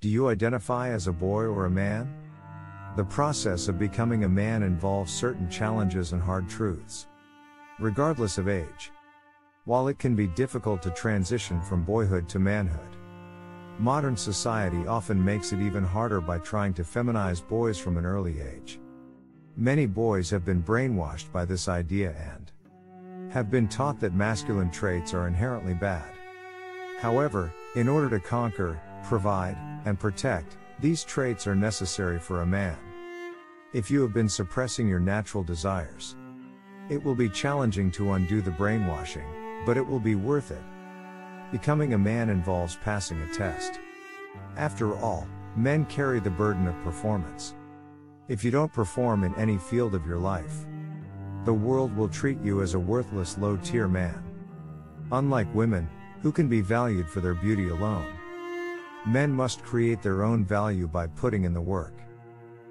Do you identify as a boy or a man? The process of becoming a man involves certain challenges and hard truths, regardless of age. While it can be difficult to transition from boyhood to manhood, modern society often makes it even harder by trying to feminize boys from an early age. Many boys have been brainwashed by this idea and have been taught that masculine traits are inherently bad. However, in order to conquer, provide, and protect, these traits are necessary for a man. If you have been suppressing your natural desires, it will be challenging to undo the brainwashing, but it will be worth it. Becoming a man involves passing a test. After all, men carry the burden of performance. If you don't perform in any field of your life, the world will treat you as a worthless low-tier man. Unlike women, who can be valued for their beauty alone, men must create their own value by putting in the work.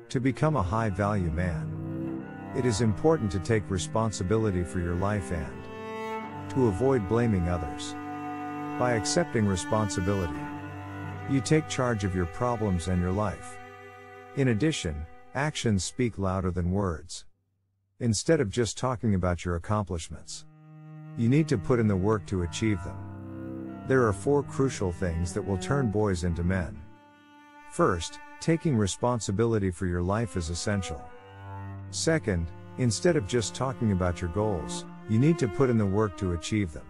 To become a high-value man, it is important to take responsibility for your life and to avoid blaming others. By accepting responsibility, you take charge of your problems and your life. In addition, actions speak louder than words. Instead of just talking about your accomplishments, you need to put in the work to achieve them. There are four crucial things that will turn boys into men. First, taking responsibility for your life is essential. Second, instead of just talking about your goals, you need to put in the work to achieve them.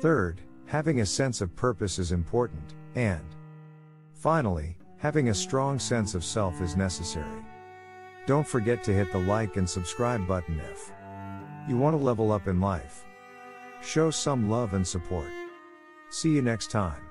Third, having a sense of purpose is important, and finally, having a strong sense of self is necessary. Don't forget to hit the like and subscribe button if you want to level up in life. Show some love and support. See you next time.